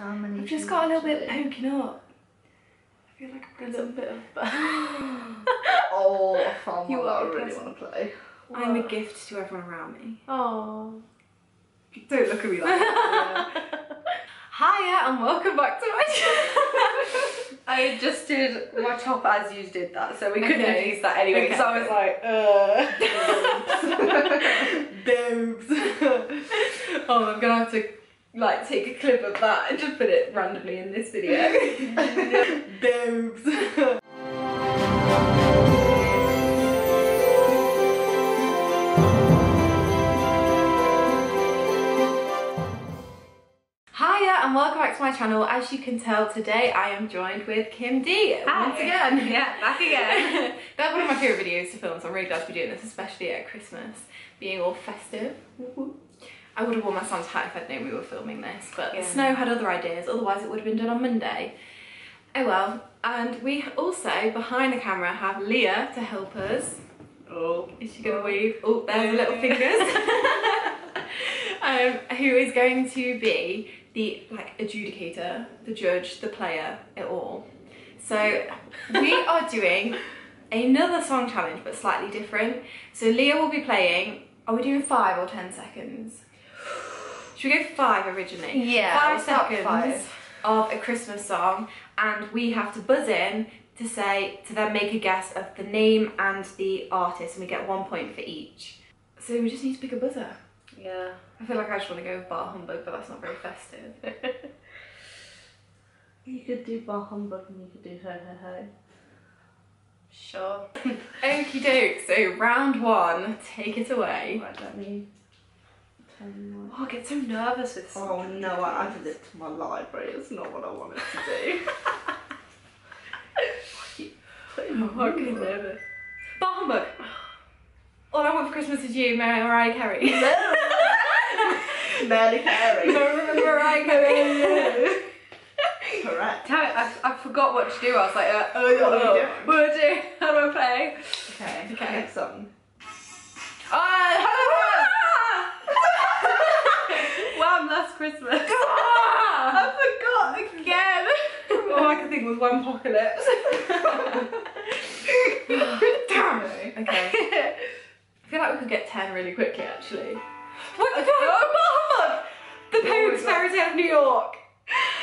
How many? I've just got a little bit poking up. I feel like a little bit of. Oh, I found one that I really want to play. What? I'm a gift to everyone around me. Oh. Don't look at me like that. Yeah. Hiya and welcome back to my channel. I adjusted my top as you did that, so we couldn't use that anyway. Okay. So I was like, boobs. Oh, I'm gonna have to like take a clip of that and just put it randomly in this video. Boobs. And welcome back to my channel. As you can tell, today I am joined with Kim Dee once again. Yeah, back again. That's one of my favourite videos to film, so I'm really glad to be doing this, especially at Christmas, being all festive. I would have worn my Santa hat if I'd known we were filming this, but yeah. Snow had other ideas, otherwise it would have been done on Monday. Oh well. And we also, behind the camera, have Leah to help us. Oh, is she going to weave? Oh, there are little fingers. Who is going to be the like adjudicator, the judge, the player, it all. So we are doing another song challenge, but slightly different. So Leah will be playing, are we doing 5 or 10 seconds? Should we go 5 originally? Yeah, 5 seconds of a Christmas song, and we have to buzz in to say, to then make a guess of the name and the artist, and we get 1 point for each. So we just need to pick a buzzer. Yeah. I feel like I just want to go with Bar Humbug, but that's not very festive. You could do Bar Humbug and you could do Ho Ho Ho. Sure. Okie doke, so round one, take it away. Right, let me tell you what. Oh, I get so nervous with something. Oh no, I added it to my library, it's not what I wanted to do. I get nervous. Bar Humbug! All I want for Christmas is you, Mariah Carey. No. Mariah Carey. Mariah Carey. Correct. I forgot what to do. I was like, what do I do? How do I play? Okay. Okay. Next song. Oh, hello! Wham! Last Christmas. I forgot again. All I could think was Whampocalypse. Damn. Okay. I feel like we could get 10 really quickly, actually. What the fuck? The Pogues' Fairy Tale of New York.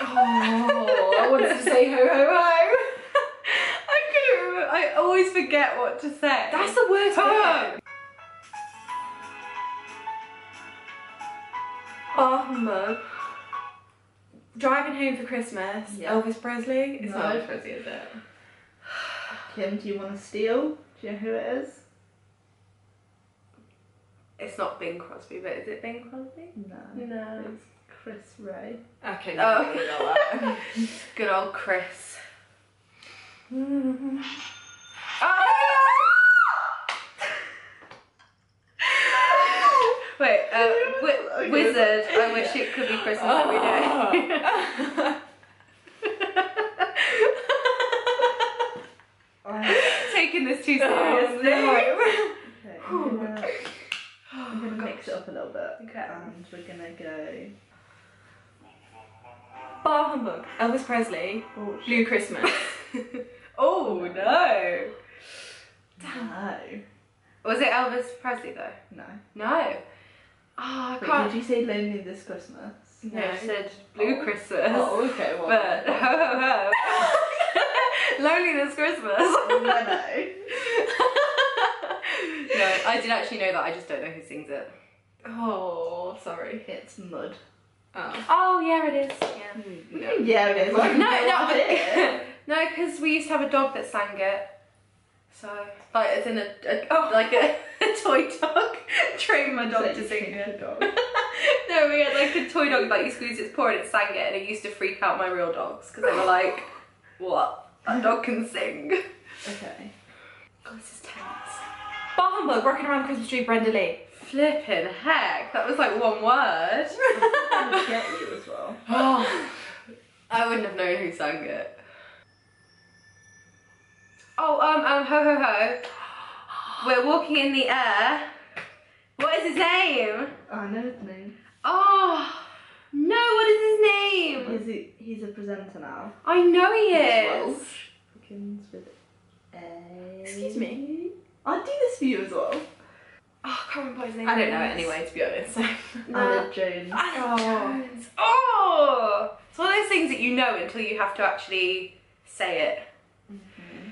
Oh, I wanted to say ho ho ho. I couldn't remember. I always forget what to say. That's the word. Oh. Bar Humbug. Driving Home for Christmas. Yeah. Elvis Presley. It's not Elvis Presley, is it? Kim, do you want to steal? Do you know who it is? It's not Bing Crosby, but is it Bing Crosby? No. No. It's Chris Ray. Okay, no, oh. We got that. Good old Chris. Mm. Oh! Wait, Wizard, I wish it could be Christmas every day. Taking this too seriously. Oh, no. Okay, I'm going to mix it up a little bit, okay. And we're going to go... Bar Humbug, Elvis Presley, Blue Christmas. Oh no! Damn. No. Was it Elvis Presley though? No. No? Oh, I can't... Did you say Lonely This Christmas? No, I said Blue Christmas. Oh, okay, well... But ho ho ho! Lonely This Christmas! Oh, no. No, I did actually know that, I just don't know who sings it. Oh, sorry. It's Mud. Oh, oh yeah it is. Yeah, no. Yeah it is. Like, no, because we used to have a dog that sang it. So, like it's in a toy dog. Train my dog to sing it. No, we had like a toy dog, like you squeezed its paw and it sang it, and it used to freak out my real dogs, because they were like, what? That dog can sing. Okay. God, this is tense. Bar Humbug, Rocking Around Christmas Tree, Brenda Lee. Flippin' heck, that was like one word. I get you as well. Oh, I wouldn't have known who sang it. Oh, ho ho ho. We're walking in the air. What is his name? Oh, I know his name. Oh, no, what is his name? Is it presenter now. I know he is. Begins with A. Excuse me. I'd do this for you as well. Oh, I can't remember his name. I don't know it anyway, to be honest. So. Alec Jones. Alec Jones. Oh! It's one of those things that you know until you have to actually say it. Mm-hmm.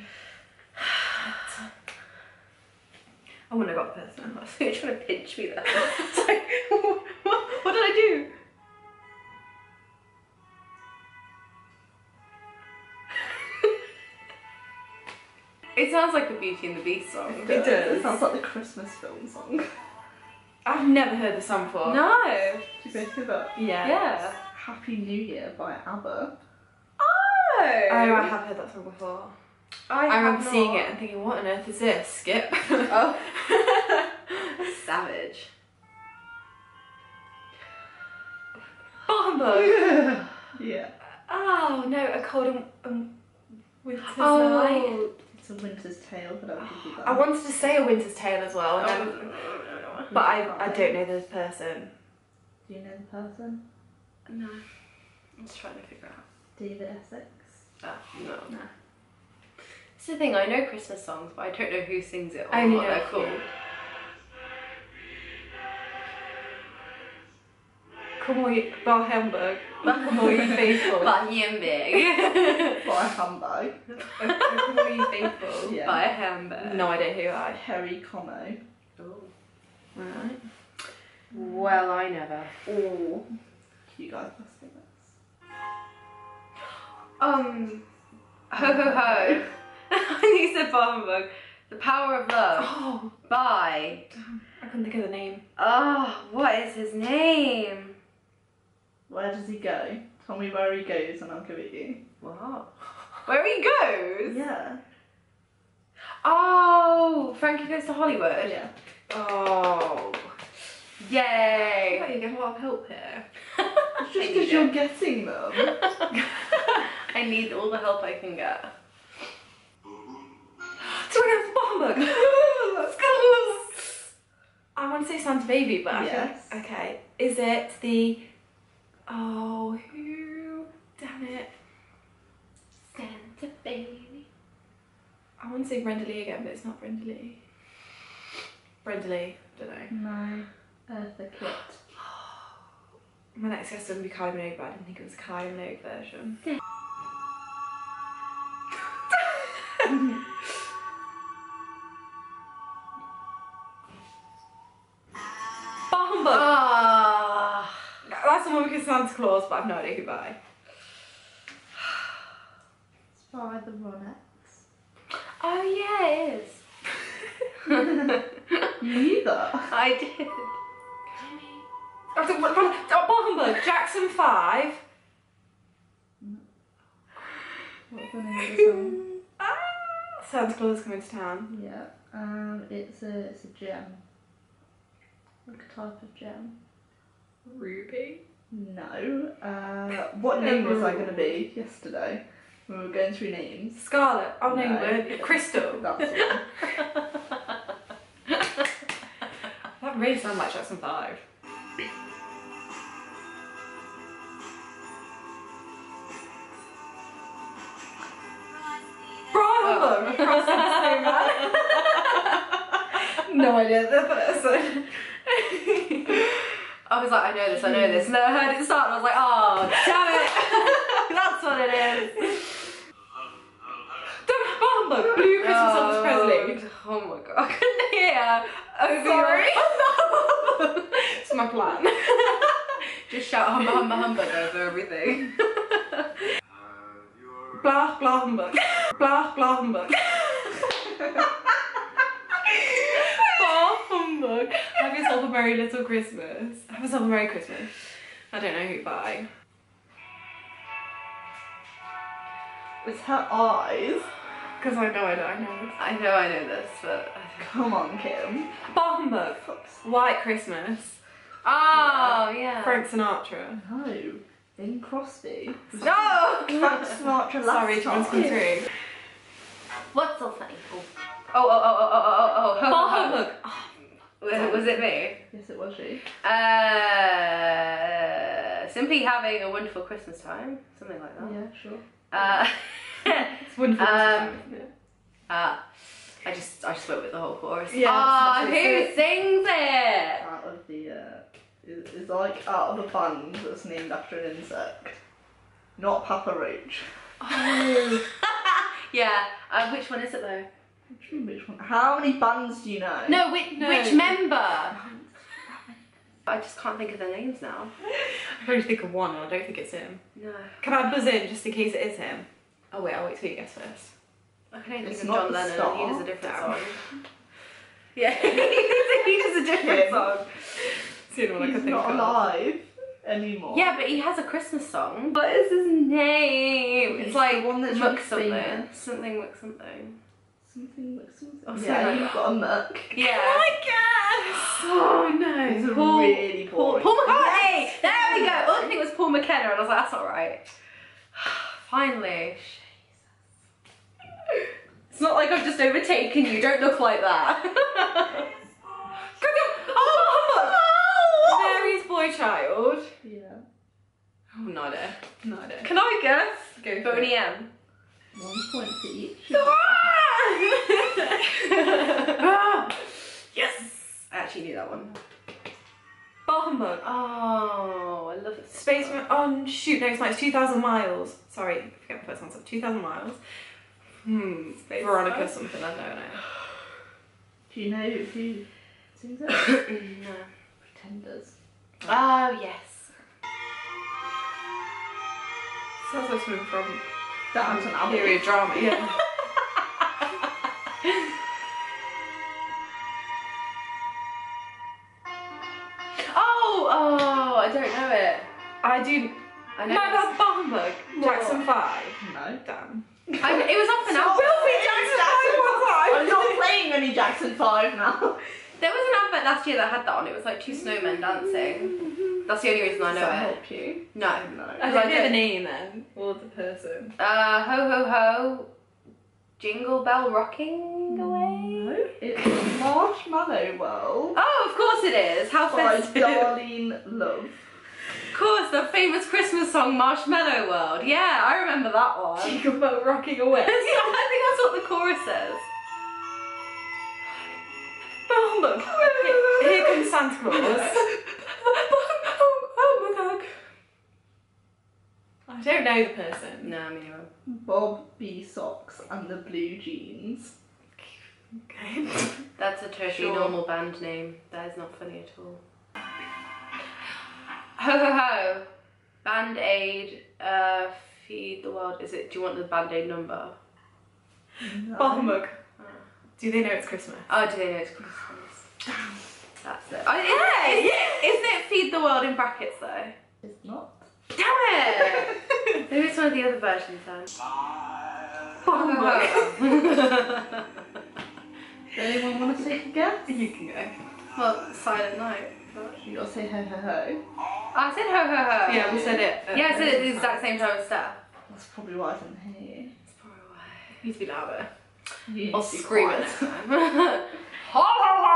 I wouldn't have got the person. I was trying to pinch me there. It's like, what did I do? It sounds like a Beauty and the Beast song. It does. It sounds like the Christmas film song. I've never heard the song before. No. Did you both hear that? Yeah. Yeah. Happy New Year by ABBA. Oh! I have heard that song before. I remember seeing it and thinking, what on earth is this? Skip. Oh. Savage. Humbug. Yeah. Yeah. Oh no, A Cold and Winter's Night. A Winter's Tale, but I think I wanted to say A Winter's Tale as well, and no. But I don't know the person. Do you know the person? No. I'm just trying to figure out. David Essex? No. It's the thing, I know Christmas songs, but I don't know who sings it or what they're called. Come on, Bar Hamburg. Come on, you faithful. Bar Hamburg. Bar Hamburg. Come on, you faithful. Yeah. Bar Hamburg. No idea who I am. Harry Como. Oh. Right. Well, I never. Or. You guys must think that's. Ho ho ho. I think you said Bar Hamburg. The Power of Love. Oh. By. I couldn't think of the name. Oh, what is his name? Where does he go? Tell me where he goes and I'll give it you. Wow. Where he goes? Yeah. Oh, Frankie Goes to Hollywood. Yeah. Oh. Yay. I thought you get a lot of help here. It's just because you're guessing them. I need all the help I can get. So we're going to have I want to say Santa Baby, but yes. I feel like, okay. Is it the... Oh, who? Damn it. Santa Baby. I want to say Brenda Lee again, but it's not Brenda Lee. Brenda Lee, I don't know. No. Eartha Kitt. My next guess would be Kylie Minogue, but I didn't think it was a Kylie Minogue version. Santa Claus, but I've no idea who by. It's by the Ronettes. Oh yeah, it is. You knew that. I did. Bomberg, Jackson 5. What's the name of the song? Santa Claus Coming to Town. Yeah, it's a gem. Like a type of gem. Ruby. No. What name was I going to be yesterday when we were going through names? Scarlet. Oh no, yeah. Crystal. That's it. That really sounds like Jackson 5. Bravo! No idea the person. I was like, I know this, and then I heard it start and I was like, oh, damn it! That's what it is! Blue Christmas Elvis Presley. Oh my god, I couldn't hear. Oh, sorry. Oh, no. It's my plan. Just shout Humba Humba Humbug over everything. Blah blah humbug. Blah blah humbug. Humbug. Have yourself a merry little Christmas. Have yourself a merry Christmas. I don't know who by. It's her eyes. Because I know this, but come on, Kim. Bar Humbug. White Christmas. Oh yeah. Frank Sinatra. No. Bing Crosby. No. Frank Sinatra. Sorry, John's come through. What's all funny? Oh. Bar Humbug. Was it me? Yes, it was you. simply having a wonderful Christmas time, something like that. Yeah, sure. It's wonderful Christmas time. Yeah. I just went with the whole chorus. Yeah, who sings it? Part of the it's like Art of the Band that's named after an insect, not Papa Roach. Oh. Yeah. Which one is it though? Which one? How many bands do you know? No, which member? I just can't think of their names now. I can only think of one, and I don't think it's him. No. Can I buzz in just in case it is him? Oh wait, I'll wait till you guess first. I can only think of John Lennon. Star. He does a different song. Yeah, he does a different song. It's the one I can think of. He's not alive anymore. Yeah, but he has a Christmas song. What is his name? It's like one that's Muck something. Something Muck something. Something like something. Oh, yeah, you've got a muck. Yeah. Oh my gosh! Oh no. It's really boring. Paul McCartney! Yes. There we go! All I think was Paul McKenna, and I was like, that's not right. Finally. Jesus. It's not like I've just overtaken you, don't look like that. Oh! Mary's boy child. Yeah. Oh, not it. Not it. Can I guess? Go for Boney M. 1 point for each. Yes! I actually knew that one. Bahamut. Oh, I love it. Spaceman. Oh, shoot, no, it's like 2,000 miles. Sorry, I forget the first one. 2,000 miles. Space Veronica Miles? Something, I don't know. Do you know who sings it? No. Pretenders. Oh, yes. Sounds like something from that was an album drama, yeah. Oh, I don't know it. I do. I know. Bahamut. Jackson 5. No, damn. It was off an album. Will be Jackson 5. I'm not playing any Jackson 5 now. There was an advert last year that had that on. It was like two snowmen dancing. That's the only reason I know it. Does that help you? No. No. I don't know the name then. Or the person. Ho ho ho. Jingle Bell Rocking Away? No, it's Marshmallow World. Oh, of course it is. How festive. By Darlene Love. Of course, the famous Christmas song Marshmallow World. Yeah, I remember that one. Jingle Bell Rocking Away. I think that's what the chorus says. Look, here comes Santa Claus. Oh my God. I don't know the person. No, I mean, Bob B. Socks and the Blue Jeans. Okay. That's a totally normal band name. That is not funny at all. Ho ho ho. Band-Aid, Feed the World. Is it, do you want the Band-Aid number? No. Bahamut. Do they know it's Christmas? Oh, do they know it's Christmas? That's it. Oh, isn't it Feed the World in brackets though? It's not. Damn it! Maybe it's one of the other versions then. Does anyone want to take a guess? You can go. Well, Silent Night. You gotta say ho ho ho. I said ho ho ho. Yeah, we said it. Yeah, I said it at the exact same time as Steph. That's probably why I didn't hear you. That's probably why. You need to be louder. I'll scream at next time. Ho ho ho!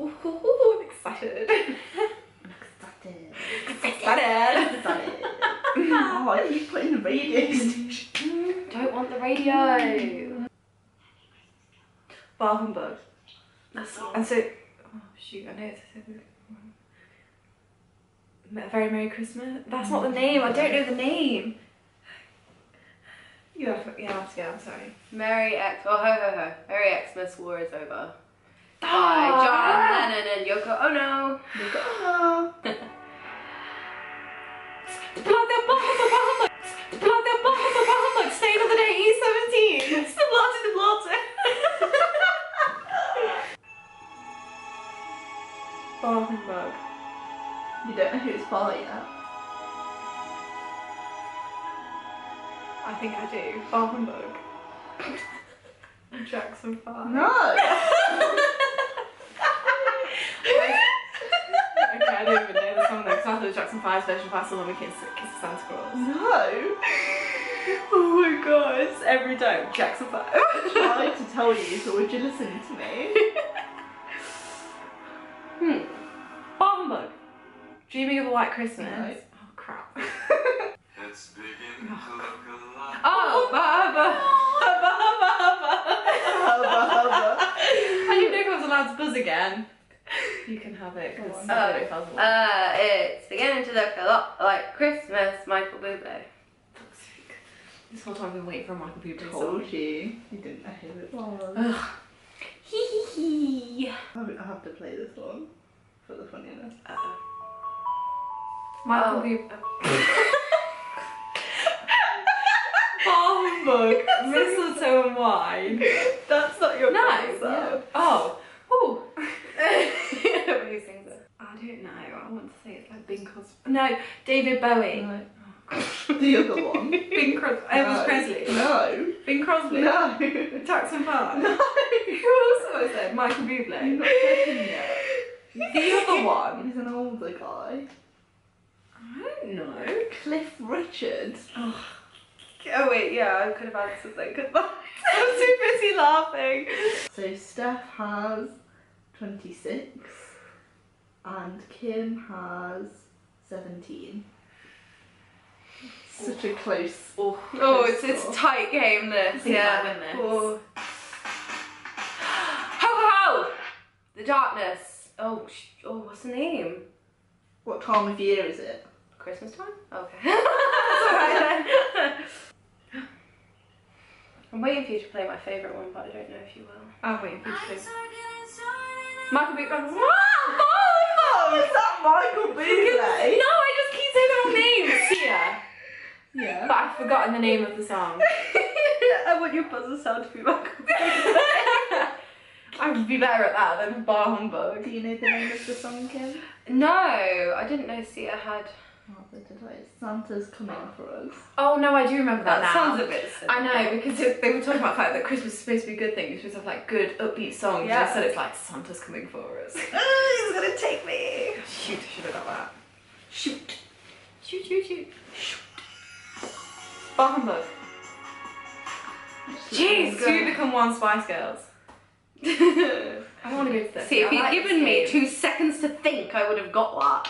Ooh, I'm excited. I'm excited. Oh, I keep putting the radio station. Don't want the radio. Bar Humbug. That's all. And so, oh shoot, I know it's a good one. Very Merry Christmas. That's not the name. I don't know the name. Yeah, I'm sorry. Merry X, oh ho ho ho. Merry Xmas, war is over. By John Lennon and Yoko Ono. Yoko Ono. The blood, state of the day, E17. It's the blood. Bug. You don't know who it's by yet. I think I do. Barbenburg. Jackson 5. No! Okay, I don't even know the song though, because I thought Jackson 5's version passed on when we kissed Santa Claus. No! Oh my God, it's every time. Jackson 5. I tried to tell you, so would you listen to me? Barbenburg. Dreaming of a White Christmas. No. Oh crap. It's beginning to look a lot. Oh, Hubba Hubba Hubba Hubba Hubba Hubba. I didn't know if I was allowed to buzz again. You can have it because it's so puzzling. It's beginning to look a lot like Christmas, Michael Bublé. This whole time I've been waiting for Michael Bublé song. Told you. You didn't. I hate it. Ugh. Hee hee hee. I have to play this one for the funniness. Michael Bublé. Barn book, mistletoe and wine. That's not your place. No. Yeah. Oh. Ooh. Who sings it? I don't know. I want to say it's like Bing Crosby. No, David Bowie. No. The other one. Bing Crosby. No. Elvis Presley. No. Bing Crosby. No. Jackson 5. No. Who else was it? Michael Bublé. You're not getting it. The other one. He's an older guy. I don't know. Cliff Richard. Oh, oh wait, yeah, I could have answered something. I was too busy laughing. So Steph has 26 and Kim has 17. Such a close. Oh, it's a tight game. This, yeah. Win this. Oh. Ho ho ho! The darkness. Oh, oh, what's the name? What time of year is it? Christmas time. Okay. That's alright then. I'm waiting for you to play my favourite one, but I don't know if you will. I'm waiting for you to play. Michael Bublé. What? Oh, is that Michael Bublé? No, I just keep saying the wrong name. Sia. Yeah. But I've forgotten the name of the song. I want your buzzer sound to be Michael Bublé. I would be better at that than Bar Humbug. Do you know the name of the song, Kim? No, I didn't know Sia had. Oh, did I? Santa's coming for us. Oh no, I do remember that. That now. Sounds a bit silly. I know, because they were talking about the fact that Christmas is supposed to be a good thing. You're supposed to have like good upbeat songs. Yeah. Instead it's like Santa's coming for us. He's gonna take me. Shoot, I should have got that. Shoot. Shoot, shoot, shoot. Shoot. Bar Humbug. Jeez, two become one Spice Girls. I don't want to go to this. See, if you'd given me 2 seconds to think, I would have got that.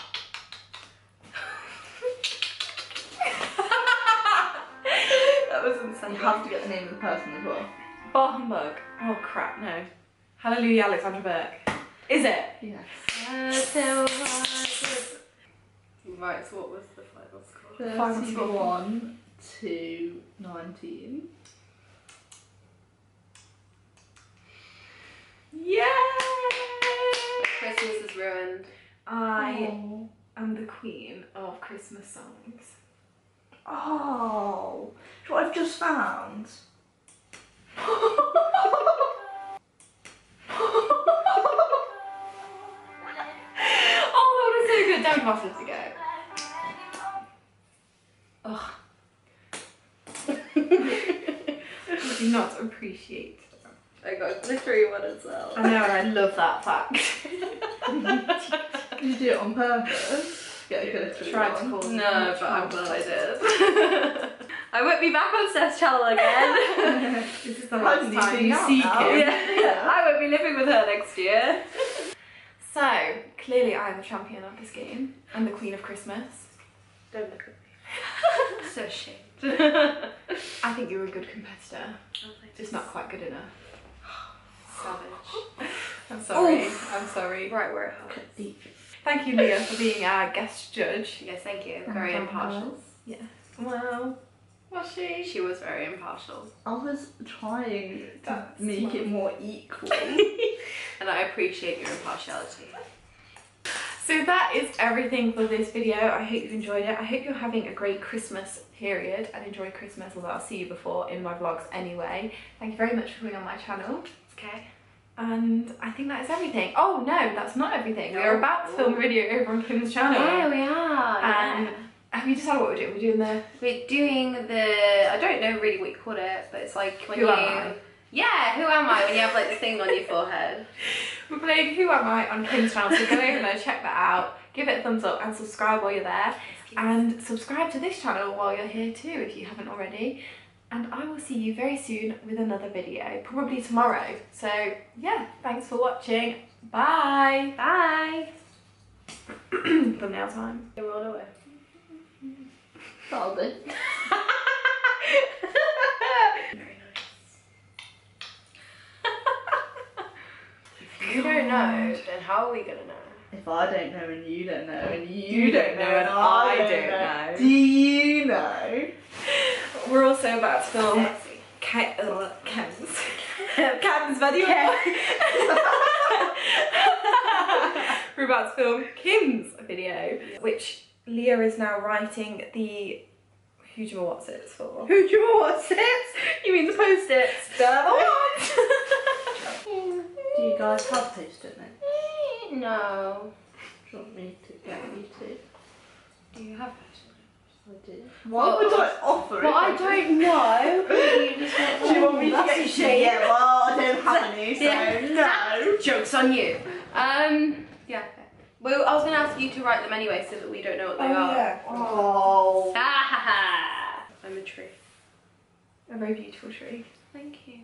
That was insane. You have to get the name of the person as well. Bar Humbug. Oh crap, no. Hallelujah, Alexandra Burke. Is it? Yes. Right, so what was the final score? 31 to 19. Yay! Christmas is ruined. I am the queen of Christmas songs. Oh, do you know what I've just found? Oh, that was so good. Don't pass it to go. Ugh. I do not appreciate. I got the three one as well. I know, and I love that fact. Did you do it on purpose? Yeah, you could have tried to call me. No, but I'm glad I did. I won't be back on Steph's channel again. This is the last time you see Kim. Yeah. I won't be living with her next year. So, clearly I am the champion of this game. I'm the queen of Christmas. Don't look at me. So ashamed. I think you're a good competitor. Oh, just not quite good enough. Savage. I'm sorry. Oof. I'm sorry. Right where it hurts. Thank you, Leah, for being our guest judge. Yes, thank you. Very impartial. Yes. Well, was she? She was very impartial. I was trying to make it more equal. And I appreciate your impartiality. So that is everything for this video. I hope you've enjoyed it. I hope you're having a great Christmas period and enjoy Christmas, although I'll see you before in my vlogs anyway. Thank you very much for being on my channel. Okay. And I think that is everything. Oh no, that's not everything. No. We're about to film a video over on Kim's channel. Yeah, we are. And have you decided what we're doing? We're doing the... We're doing the... I don't know really what you call it, but it's like when Yeah, who am I when you have like this thing on your forehead. We're playing Who Am I on Kim's channel, so go over there, check that out, give it a thumbs up and subscribe while you're there. And subscribe to this channel while you're here too if you haven't already. And I will see you very soon with another video, probably tomorrow. So yeah, thanks for watching. Bye. Bye. From now on. It rolled away. Folded. Very nice. If you don't know, then how are we gonna know? If I don't know and you don't know and you don't know and I don't know. Do you know? We're also about to film Cam's video. We're about to film Kim's video, which Leah is now writing the Who's Your What's It's for. Who's Your What's It's? You mean the post-its? Do you guys have post-it notes? No. Do you want me to get you to? Do you have post-it notes? I do. What would I offer it? Well, I don't know. Do you want me to get you shit? Yeah, well, I don't have any, so no. Joke's on you. Yeah. Well, I was going to ask you to write them anyway so that we don't know what they are. Yeah. Oh. I'm a tree. A very beautiful tree. Thank you.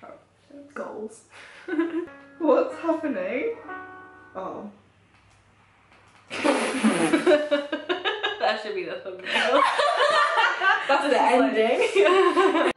Characters. Goals. What's happening? Oh. That should be the thumbnail. That's the ending.